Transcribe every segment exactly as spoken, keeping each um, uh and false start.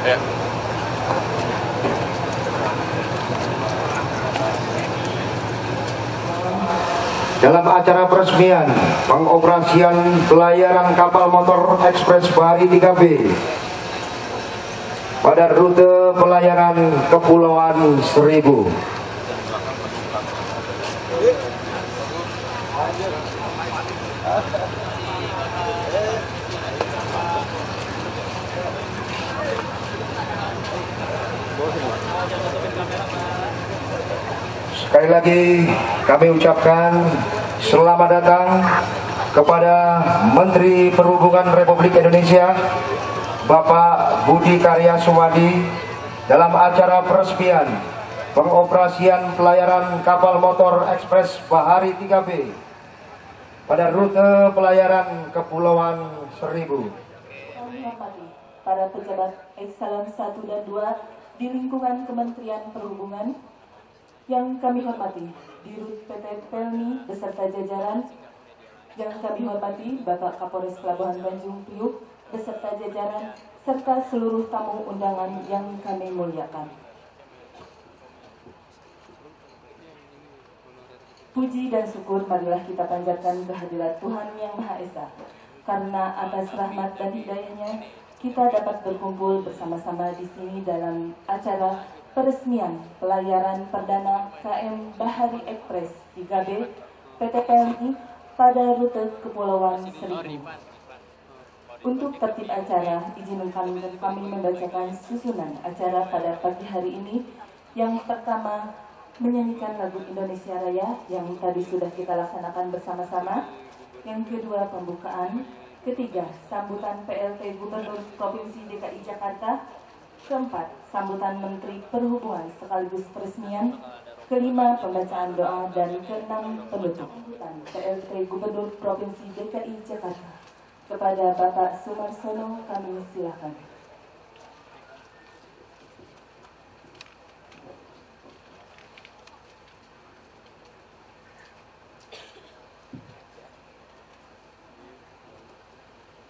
Ya. Dalam acara peresmian pengoperasian pelayaran kapal motor Ekspres Bahari tiga B pada rute pelayaran Kepulauan Seribu. Sekali lagi kami ucapkan selamat datang kepada Menteri Perhubungan Republik Indonesia Bapak Budi Karya Sumadi dalam acara peresmian pengoperasian pelayaran kapal motor Ekspres Bahari tiga B pada rute pelayaran Kepulauan Seribu. Para pejabat ekselon satu dan dua di lingkungan Kementerian Perhubungan yang kami hormati, Dirut P T Pelni beserta jajaran yang kami hormati, Bapak Kapolres Pelabuhan Tanjung Priuk beserta jajaran serta seluruh tamu undangan yang kami muliakan. Puji dan syukur marilah kita panjatkan kehadirat Tuhan Yang Maha Esa, karena atas rahmat dan hidayahnya kita dapat berkumpul bersama-sama di sini dalam acara peresmian pelayaran perdana K M Bahari Ekspres tiga B P T Pelni pada rute Kepulauan Seribu. Untuk tertib acara, izinkan kami membacakan susunan acara pada pagi hari ini. Yang pertama, menyanyikan lagu Indonesia Raya yang tadi sudah kita laksanakan bersama-sama. Yang kedua, pembukaan. Ketiga, sambutan P L T Gubernur Provinsi D K I Jakarta. Keempat, sambutan Menteri Perhubungan sekaligus peresmian. Kelima, pembacaan doa. Dan keenam, penutup. P L T Gubernur Provinsi D K I Jakarta. Kepada Bapak Sumarsono kami silakan.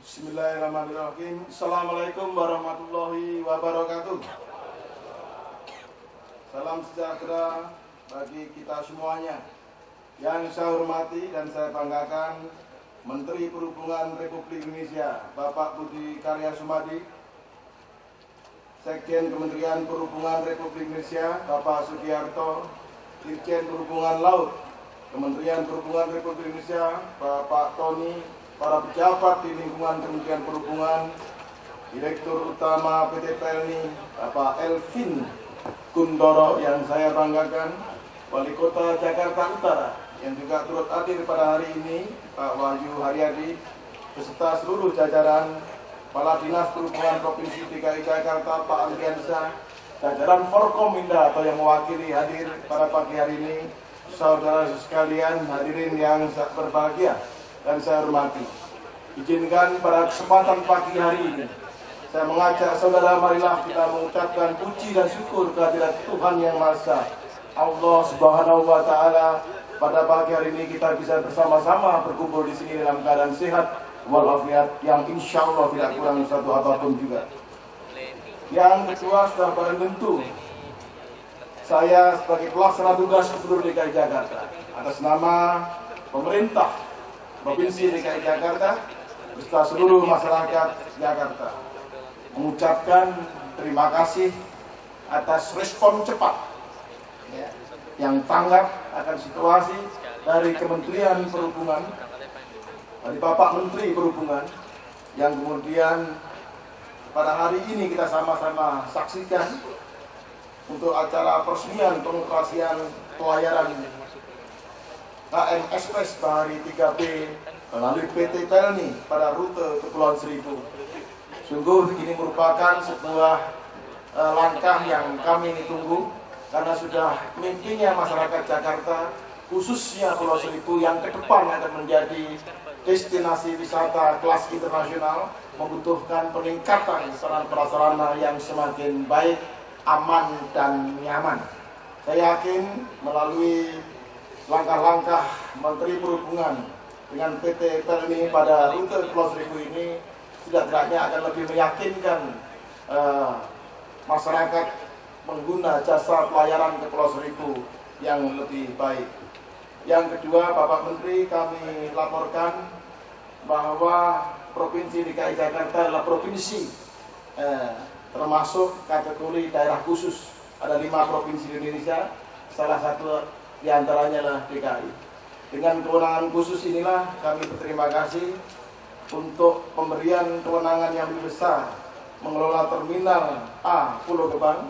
Bismillahirrahmanirrahim. Assalamualaikum warahmatullahi wabarakatuh. Salam sejahtera bagi kita semuanya. Yang saya hormati dan saya banggakan Menteri Perhubungan Republik Indonesia Bapak Budi Karya Sumadi, Sekjen Kementerian Perhubungan Republik Indonesia Bapak Sugiarto, Dirjen Perhubungan Laut Kementerian Perhubungan Republik Indonesia Bapak Tony, para pejabat di lingkungan Kementerian Perhubungan, Direktur Utama P T Pelni, Bapak Elvin Gundoro yang saya banggakan, Wali Kota Jakarta Utara yang juga turut hadir pada hari ini, Pak Wahyu Haryadi, beserta seluruh jajaran, Kepala Dinas Perhubungan Provinsi D K I Jakarta, Pak Andriansyah, jajaran Forkominda atau yang mewakili hadir pada pagi hari ini, saudara sekalian hadirin yang sangat berbahagia dan saya hormati. Izinkan pada kesempatan pagi hari ini saya mengajak saudara, marilah kita mengucapkan puji dan syukur kehadirat Tuhan Yang Maha Esa Allah Subhanahu wa Ta'ala. Pada pagi hari ini kita bisa bersama-sama berkumpul di sini dalam keadaan sehat walafiat yang insya Allah tidak kurang satu apapun juga. Yang kedua, sudah barang tentu saya sebagai pelaksana tugas Gubernur D K I Jakarta atas nama pemerintah Provinsi D K I Jakarta beserta seluruh masyarakat Jakarta mengucapkan terima kasih atas respon cepat ya, yang tanggap akan situasi dari Kementerian Perhubungan, dari Bapak Menteri Perhubungan, yang kemudian pada hari ini kita sama-sama saksikan untuk acara peresmian pengoperasian pelayaran K M Ekspres Bahari tiga B melalui P T Pelni pada rute Kepulauan Seribu. Sungguh ini merupakan sebuah uh, langkah yang kami tunggu karena sudah mimpinya masyarakat Jakarta khususnya Pulau Seribu yang ke depan akan menjadi destinasi wisata kelas internasional membutuhkan peningkatan sarana-prasarana yang semakin baik, aman dan nyaman. Saya yakin melalui langkah-langkah Menteri Perhubungan dengan P T Pelni pada rute Kepulauan Seribu ini tidak tidaknya akan lebih meyakinkan uh, masyarakat pengguna jasa pelayaran ke Pulau Seribu yang lebih baik. Yang kedua, Bapak Menteri, kami laporkan bahwa Provinsi D K I Jakarta adalah provinsi eh, termasuk kategori daerah khusus. Ada lima provinsi di Indonesia, salah satu diantaranya adalah D K I. Dengan kewenangan khusus inilah kami berterima kasih untuk pemberian kewenangan yang lebih besar mengelola Terminal A Pulau Gebang,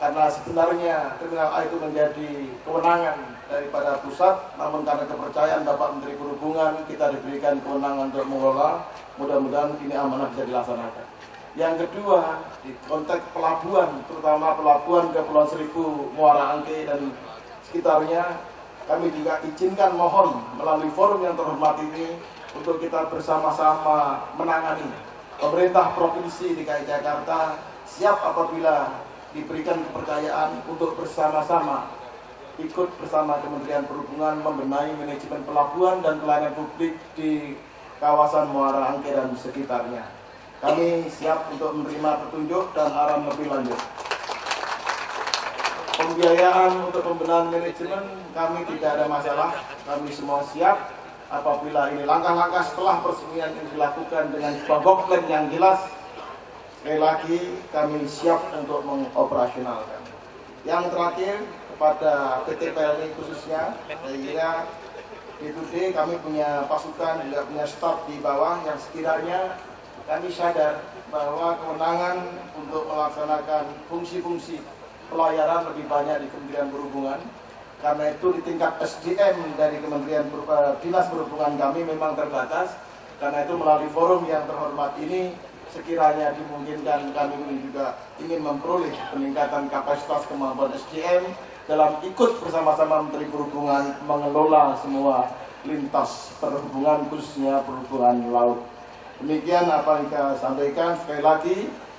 karena sebenarnya Terminal A itu menjadi kewenangan daripada pusat, namun karena kepercayaan Bapak Menteri Perhubungan kita diberikan kewenangan untuk mengelola. Mudah-mudahan ini amanah bisa dilaksanakan. Yang kedua, di konteks pelabuhan, terutama pelabuhan Kepulauan Seribu, Muara Angke dan sekitarnya, kami juga izinkan mohon melalui forum yang terhormat ini untuk kita bersama-sama menangani. Pemerintah Provinsi D K I Jakarta siap apabila diberikan kepercayaan untuk bersama-sama ikut bersama Kementerian Perhubungan membenahi manajemen pelabuhan dan pelayanan publik di kawasan Muara Angke dan sekitarnya. Kami siap untuk menerima petunjuk dan arahan lebih lanjut. Pembiayaan untuk pembenahan manajemen kami tidak ada masalah, kami semua siap. Apabila ini langkah-langkah setelah peresmian yang dilakukan dengan dokumen yang jelas, sekali lagi kami siap untuk mengoperasionalkan. Yang terakhir, kepada P T Pelni khususnya, sehingga itu kami punya pasukan, juga punya staf di bawah yang sekiranya kami sadar bahwa kewenangan untuk melaksanakan fungsi-fungsi pelayaran lebih banyak di Kementerian Perhubungan. Karena itu di tingkat S D M dari Kementerian Dinas Perhubungan kami memang terbatas. Karena itu melalui forum yang terhormat ini sekiranya dimungkinkan kami juga ingin memperoleh peningkatan kapasitas kemampuan S D M dalam ikut bersama-sama Menteri Perhubungan mengelola semua lintas perhubungan khususnya perhubungan laut. Demikian apa yang saya sampaikan, sekali lagi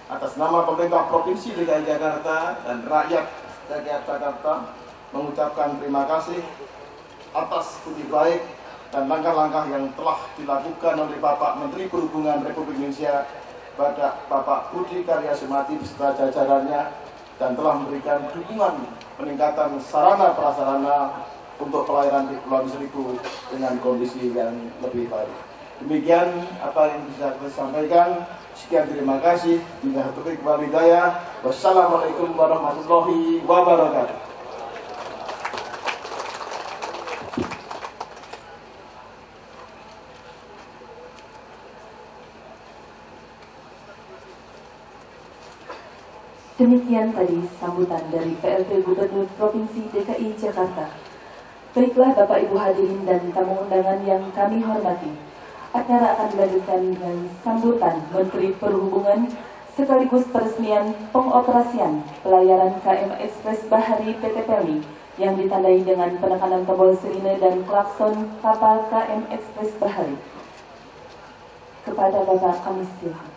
atas nama pemerintah Provinsi D K I Jakarta dan rakyat D K I Jakarta mengucapkan terima kasih atas budi baik dan langkah-langkah yang telah dilakukan oleh Bapak Menteri Perhubungan Republik Indonesia pada Bapak Budi Karya Sumadi beserta jajarannya, dan telah memberikan dukungan peningkatan sarana prasarana untuk pelayaran di Kepulauan Seribu dengan kondisi yang lebih baik. Demikian apa yang bisa saya sampaikan. Sekian, terima kasih. Wassalamualaikum warahmatullahi wabarakatuh. Demikian tadi sambutan dari P L T Gubernur Provinsi D K I Jakarta. Baiklah Bapak Ibu hadirin dan tamu undangan yang kami hormati, acara akan dilanjutkan dengan sambutan Menteri Perhubungan sekaligus peresmian pengoperasian pelayaran K M Ekspres Bahari P T Pelni yang ditandai dengan penekanan tombol sirine dan klakson kapal K M Ekspres Bahari. Kepada Bapak kami silakan.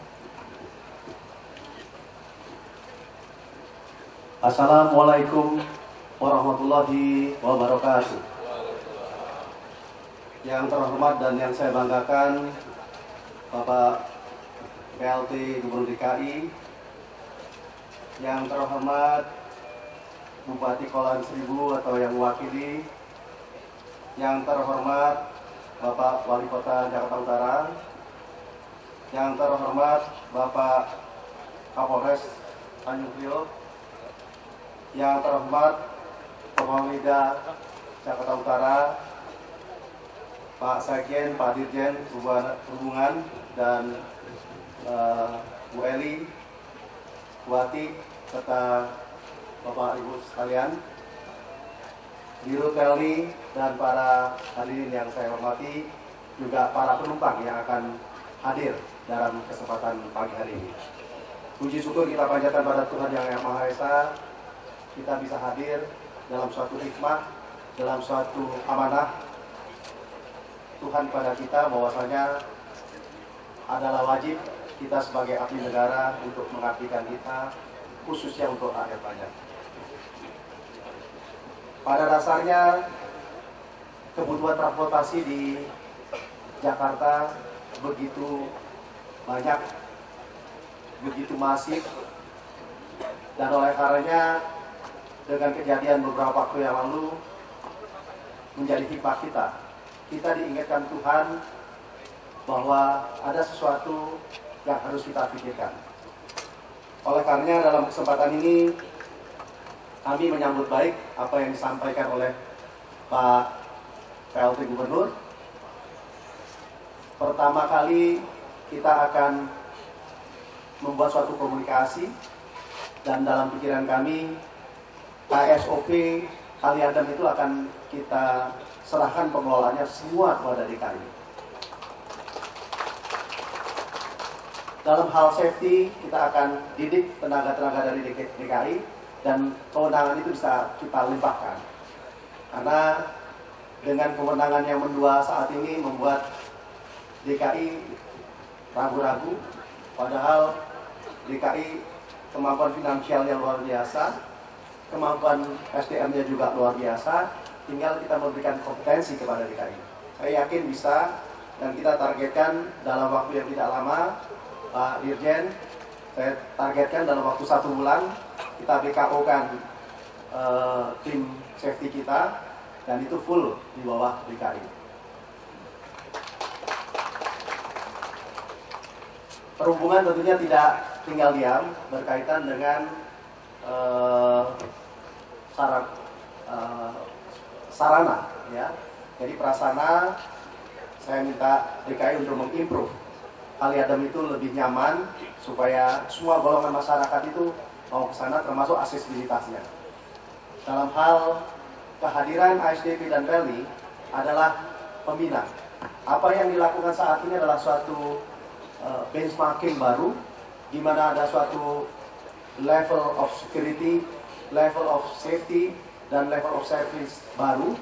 Assalamualaikum warahmatullahi wabarakatuh. Yang terhormat dan yang saya banggakan, Bapak P L T Gubernur D K I. Yang terhormat Bupati Kepulauan Seribu atau yang mewakili. Yang terhormat Bapak Wali Kota Jakarta Utara. Yang terhormat Bapak Kapolres Tanjung Priok. Yang terhormat Kapolda Jakarta Utara, Pak Sekjen, Pak Dirjen Perhubungan, dan uh, Bu Eli, Wati, serta Bapak Ibu sekalian, Dirut Pelni dan para hadirin yang saya hormati, juga para penumpang yang akan hadir dalam kesempatan pagi hari ini. Puji syukur kita panjatkan pada Tuhan Yang Maha Esa. Kita bisa hadir dalam suatu hikmah, dalam suatu amanah Tuhan pada kita, bahwasanya adalah wajib kita sebagai abdi negara untuk mengabdikan kita, khususnya untuk rakyat banyak. Pada dasarnya kebutuhan transportasi di Jakarta begitu banyak, begitu masif, Dan oleh karenanya, dengan kejadian beberapa waktu yang lalu, menjadi hikmah kita. Kita diingatkan Tuhan bahwa ada sesuatu yang harus kita pikirkan. Oleh karenanya, dalam kesempatan ini, kami menyambut baik apa yang disampaikan oleh Pak P L T Gubernur. Pertama kali kita akan membuat suatu komunikasi, dan dalam pikiran kami K S O P Kaliadem itu akan kita serahkan pengelolaannya semua kepada D K I. Dalam hal safety kita akan didik tenaga-tenaga dari D K I, dan kewenangan itu bisa kita limpahkan. Karena dengan kewenangan yang mendua saat ini membuat D K I ragu-ragu, padahal D K I kemampuan finansialnya luar biasa, kemampuan S D M-nya juga luar biasa, tinggal kita memberikan kompetensi kepada D K I. Saya yakin bisa, dan kita targetkan dalam waktu yang tidak lama, Pak Dirjen, saya targetkan dalam waktu satu bulan, kita B K O-kan eh, tim safety kita, dan itu full di bawah D K I. Perhubungan tentunya tidak tinggal diam berkaitan dengan uh, sarana, uh, sarana, ya. Jadi prasarana saya minta D K I untuk mengimprove Kaliadem itu lebih nyaman supaya semua golongan masyarakat itu mau ke sana, termasuk aksesibilitasnya. Dalam hal kehadiran A S D P dan Pelni adalah pembina. Apa yang dilakukan saat ini adalah suatu benchmarking baru, di mana ada suatu level of security, level of safety, dan level of service baru,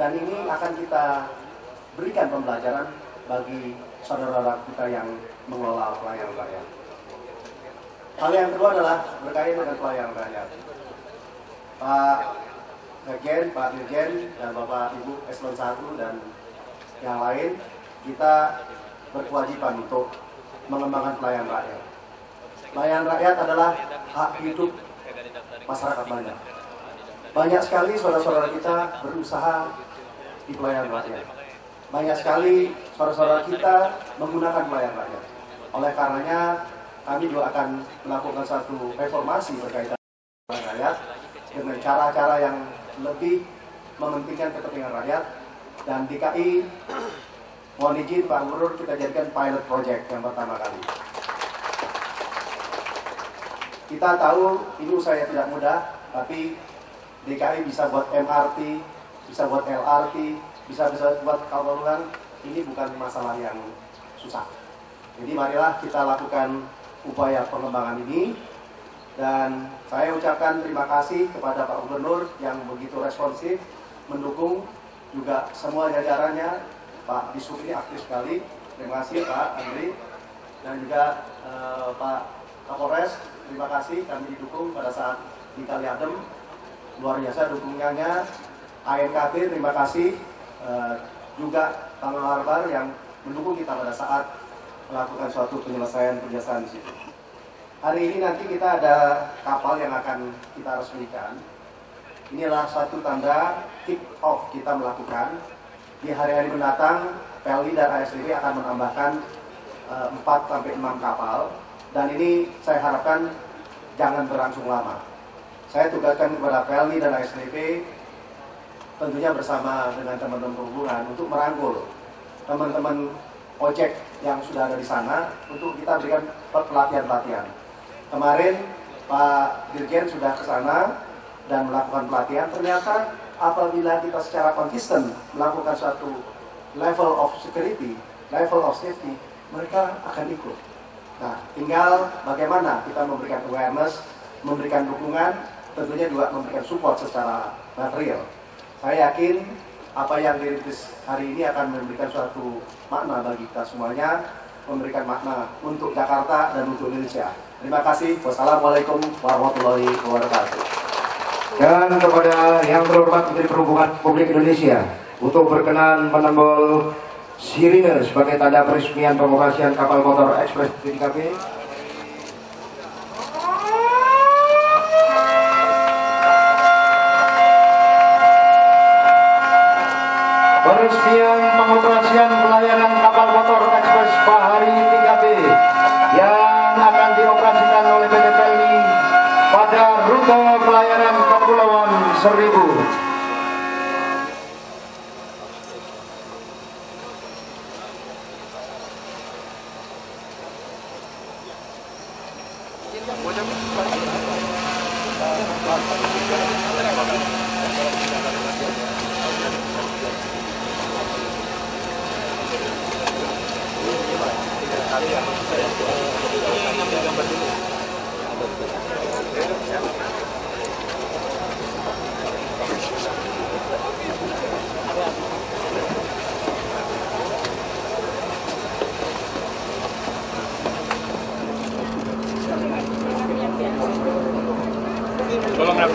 dan ini akan kita berikan pembelajaran bagi saudara-saudara kita yang mengelola pelayanan rakyat. Hal yang kedua adalah berkaitan dengan pelayanan rakyat. Pak Dirjen, Pak Dirjen, dan Bapak Ibu Eselon satu dan yang lain, kita berkewajiban untuk mengembangkan pelayanan rakyat. Pelayanan rakyat adalah hak hidup masyarakat banyak. Banyak sekali saudara-saudara kita berusaha di pelayanan rakyat. Banyak sekali saudara-saudara kita menggunakan pelayanan rakyat. Oleh karenanya, kami juga akan melakukan satu reformasi berkaitan pelayanan rakyat dengan cara-cara yang lebih mementingkan kepentingan rakyat, dan D K I mohon izin Pak Gubernur, kita jadikan pilot project yang pertama kali. Kita tahu ini usahanya tidak mudah, tapi D K I bisa buat M R T, bisa buat L R T, bisa bisa buat kapal-kapal, ini bukan masalah yang susah. Jadi marilah kita lakukan upaya pengembangan ini, dan saya ucapkan terima kasih kepada Pak Gubernur yang begitu responsif, mendukung juga semua jajarannya. Pak Disub ini aktif sekali, terima kasih Pak Andri, dan juga eh, Pak Kapolres, terima kasih kami didukung pada saat di Kaliadem, luar biasa dukungannya. A N K T terima kasih, eh, juga Tangan Harbar yang mendukung kita pada saat melakukan suatu penyelesaian penjelasan di situ. Hari ini nanti kita ada kapal yang akan kita resmikan. Inilah satu tanda kick off kita melakukan. Di hari-hari mendatang, Pelni dan A S D P akan menambahkan uh, empat sampai enam kapal, dan ini saya harapkan jangan berlangsung lama. Saya tugaskan kepada Pelni dan A S D P, tentunya bersama dengan teman-teman perhubungan, untuk merangkul teman-teman ojek yang sudah ada di sana, untuk kita berikan pelatihan-pelatihan. Kemarin Pak Dirjen sudah ke sana dan melakukan pelatihan, ternyata apabila kita secara konsisten melakukan suatu level of security, level of safety, mereka akan ikut. Nah, tinggal bagaimana kita memberikan awareness, memberikan dukungan, tentunya juga memberikan support secara material. Saya yakin apa yang dirilis hari ini akan memberikan suatu makna bagi kita semuanya, memberikan makna untuk Jakarta dan untuk Indonesia. Terima kasih. Wassalamualaikum warahmatullahi wabarakatuh. Dan kepada yang terhormat Menteri Perhubungan Republik Indonesia untuk berkenan menembol sirine sebagai tanda peresmian pengoperasian kapal motor Ekspres tiga B. peresmian pengoperasian pelayanan kapal motor ekspres Bahari tiga B yang akan dioperasikan oleh P T Pelni pada rute pelayanan Kepulauan Seribu.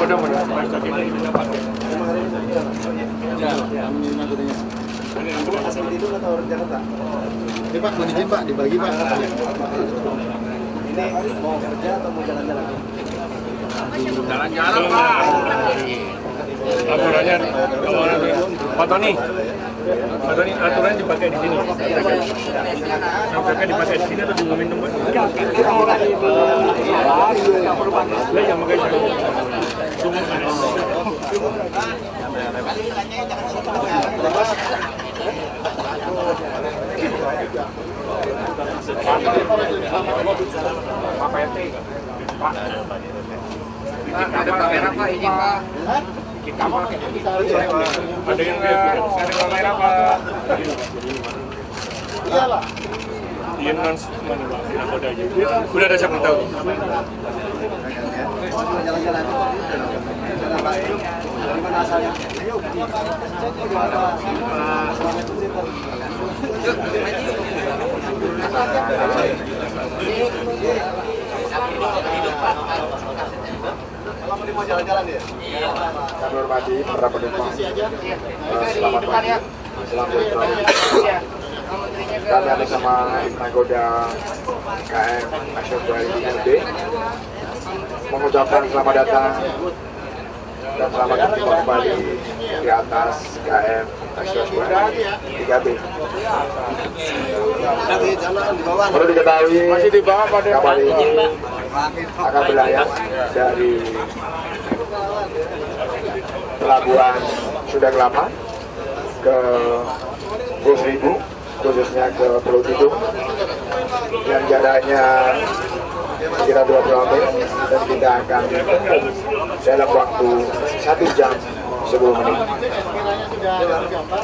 Kapal ini akan berlayar dari Pelabuhan Sunda Kelapa ke Kepulauan Seribu, khususnya ke Pulau Tidung, yang jaraknya kira dua puluh menit, dan kita akan dalam waktu satu jam sebelum menit.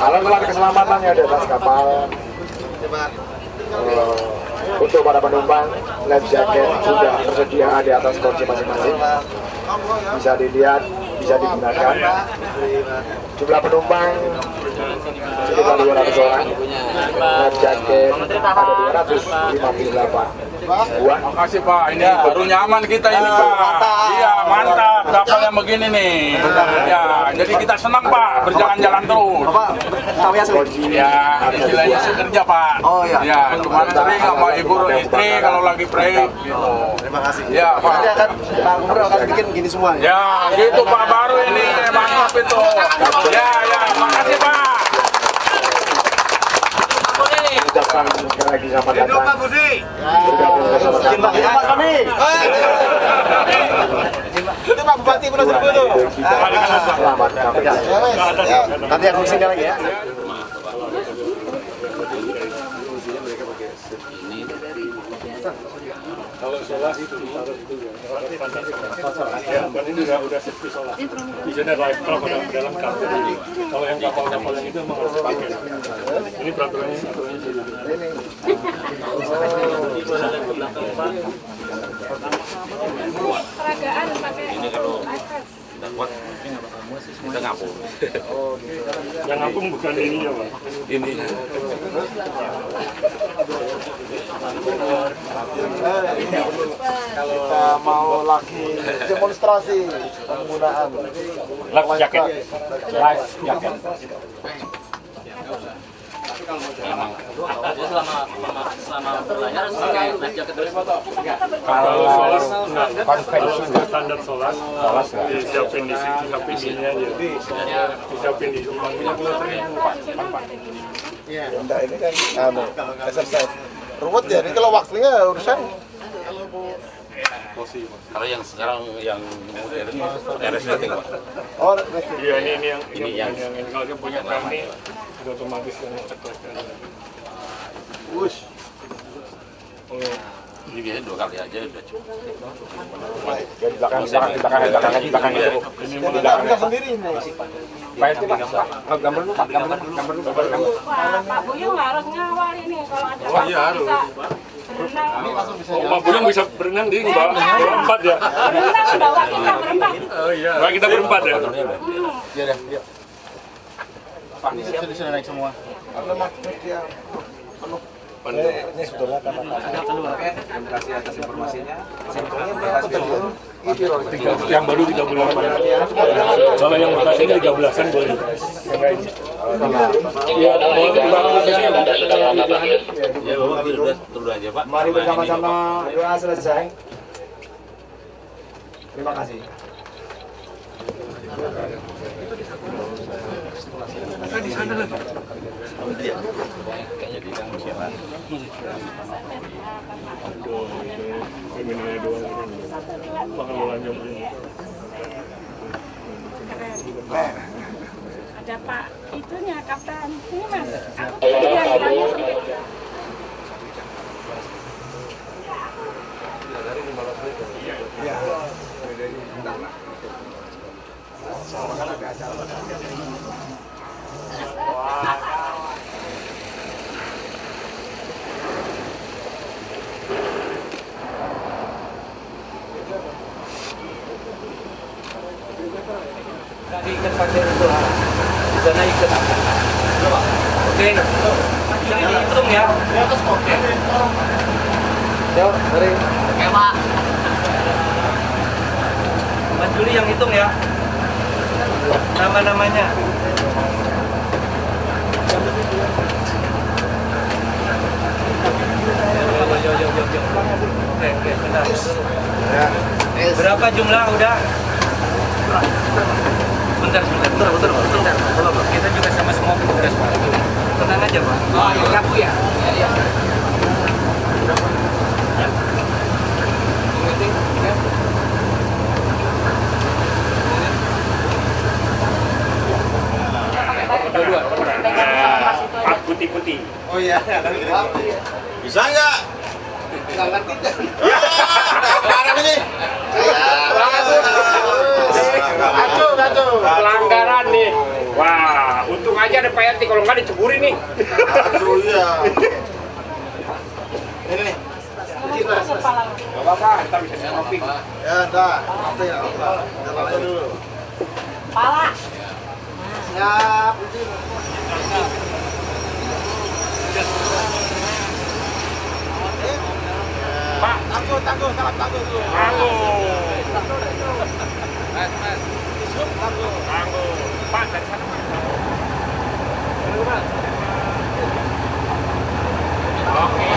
Alat-alat keselamatannya di atas kapal. Uh, Untuk para penumpang, life jacket sudah tersedia di atas kursi masing-masing. Bisa dilihat, bisa digunakan. Jumlah penumpang sekitar dua ratus orang. Life jacket ada dua ratus lima puluh delapan. Buat. Terima kasih Pak, ini baru nyaman kita ini Pak. Iya mantap, kapal yang begini nih. Ya, jadi kita senang Pak, berjalan-jalan terus. Tawanya ya, istilahnya kerja Pak. Oh iya. Ya, cuma sering sama ibu istri kalau lagi break gitu. Terima kasih. Ya, Pak. Nanti akan Pak Gubernur akan bikin gini semua ya. Ya, gitu Pak, baru ini mantap itu. Ya, ya, makasih Pak. Ucapkan sekali lagi selamat datang. Pak Budi. Bergabung bersama kami. Itu Pak Bupati Pulau Seribu tuh. Selamat datang. Nanti aku kesini lagi ya. Kalau solar itu harus itu ya. Dan ini sudah sudah safety solar. Di sana live kalau dalam dalam kapal ini. Kalau yang kapal-kapal yang itu memang harus pakai. Ini peraturannya peraturannya di sini. Peragaan pakai ini kalau kuat kita ngapung. Yang ngapung bukan ini ya Pak. Ini. Kita mau lagi demonstrasi penggunaan life jacket. Life jacket. memang selama selama berlayar pakai meja kedua. Kalau solas konvensional standar solas solas disiapin di sini, tapi ininya aja disiapin di rumah ya. Nah, ini kan kamu exercise ruwet ya. Ini kalau waktunya urusan kalau yang sekarang yang resleting Pak. Oh, iya ini ini yang ini yang kalau dia punya kami otomatis yang ceklek. Wush. Ini biasanya dua kali aja udah cukup. Di belakang, di belakang, di belakang lagi, belakang itu. Ini belakang sendiri ini. Pak R T Pak, gambar lu Pak, gambar, gambar lu. Pak Buyung harus ngawal ini kalau ada. Oh iya harus. Pak Buyung bisa berenang dia nggak berempat ya? Berenang bawa kita berempat. Oh iya. Bawa kita berempat ya. Iya deh. Pak ini sudah naik semua. Ini sebetulnya kata-kata. Terima kasih atas informasinya. Yang baru tiga bulan kemarin. Kalau yang bekas ini tiga belasan boleh. Iya, boleh kita prosesnya. Ya, bapak sudah turun aja Pak. Mari bersama-sama doa selesai. Terima kasih. Kita di sana lagi. Kayaknya di sana siapa? Aduh, feminanya doang. Pengelolanya belum. Ada Pak itunya kapten. Ini Mas, aku tidak bilangnya sedikit. Dari iya. Sama kan ada acara. Wah. Jadi ikan pasir itu di sana ikan apa? Coba. Oke, jangan dihitung ya. Di atas oke. Yo, dari. Oke, Pak. Mas Juli yang hitung ya. Nama-namanya berapa jumlah udah? Bentar, bentar, bentar, bentar, bentar. Kita juga sama semua petugas Pak. Tenang aja Pak. Oh ya, kamu ya? Iya, iya. Pak putih-putih. Oh iya. Bisa nggak? Nggak ngerti kan? Barang ini. Aduh, aduh. Pelanggaran nih. Wah, untung aja ada Pak R T. Kalau nggak diceburi nih. Aduh, iya. Ini nih. Nggak apa-apa, kita bisa ngopi. Ya, dah. Nanti ya. Jalan aja dulu. Pala. Siap. Pak, tangguh, tangguh, salam tangguh dulu. Tangguh. Mas, mas. Tangguh. Tangguh. Pak, dari sana, Pak. Tangguh, Pak. Oke.